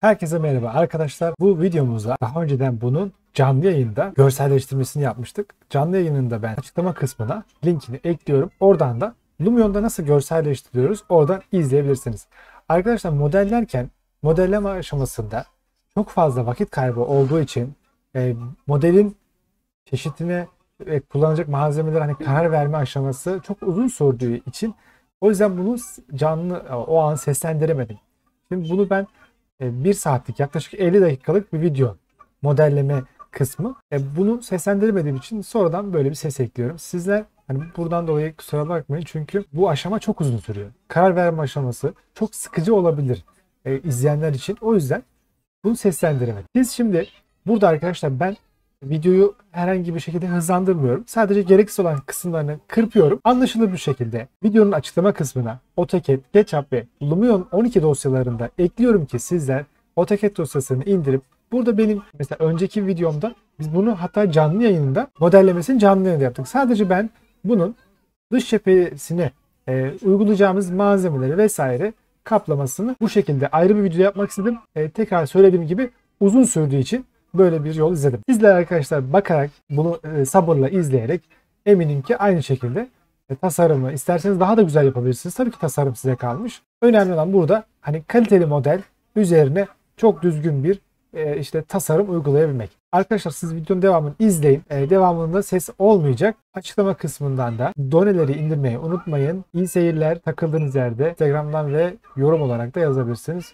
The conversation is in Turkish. Herkese merhaba arkadaşlar. Bu videomuzda daha önceden bunun canlı yayında görselleştirmesini yapmıştık. Canlı yayınında ben açıklama kısmına linkini ekliyorum. Oradan da Lumion'da nasıl görselleştiriyoruz oradan izleyebilirsiniz. Arkadaşlar modelleme aşamasında çok fazla vakit kaybı olduğu için modelin çeşitine kullanacak malzemeler karar verme aşaması çok uzun sürdüğü için o yüzden bunu canlı o an seslendiremedim. Şimdi bunu ben 1 saatlik yaklaşık 50 dakikalık bir video modelleme kısmı. Bunu seslendirmediğim için sonradan böyle bir ses ekliyorum. Sizler hani buradan dolayı kusura bakmayın çünkü bu aşama çok uzun sürüyor. Karar verme aşaması çok sıkıcı olabilir izleyenler için. O yüzden bunu seslendiremedim. Biz şimdi burada arkadaşlar ben videoyu herhangi bir şekilde hızlandırmıyorum. Sadece gereksiz olan kısımlarını kırpıyorum. Anlaşılır bir şekilde videonun açıklama kısmına AutoCAD, Ketchup ve Lumion 12 dosyalarında ekliyorum ki sizler AutoCAD dosyasını indirip burada benim mesela önceki videomda biz bunu hatta canlı yayında modellemesini canlı yayında yaptık. Sadece ben bunun dış cephesine uygulayacağımız malzemeleri vesaire kaplamasını bu şekilde ayrı bir video yapmak istedim. Tekrar söylediğim gibi uzun sürdüğü için böyle bir yol izledim. Sizler arkadaşlar bakarak bunu sabırla izleyerek eminim ki aynı şekilde tasarımı isterseniz daha da güzel yapabilirsiniz. Tabii ki tasarım size kalmış. Önemli olan burada hani kaliteli model üzerine çok düzgün bir işte tasarım uygulayabilmek. Arkadaşlar siz videonun devamını izleyin. Devamında ses olmayacak. Açıklama kısmından da doneleri indirmeyi unutmayın. İyi seyirler. Takıldığınız yerde Instagram'dan ve yorum olarak da yazabilirsiniz.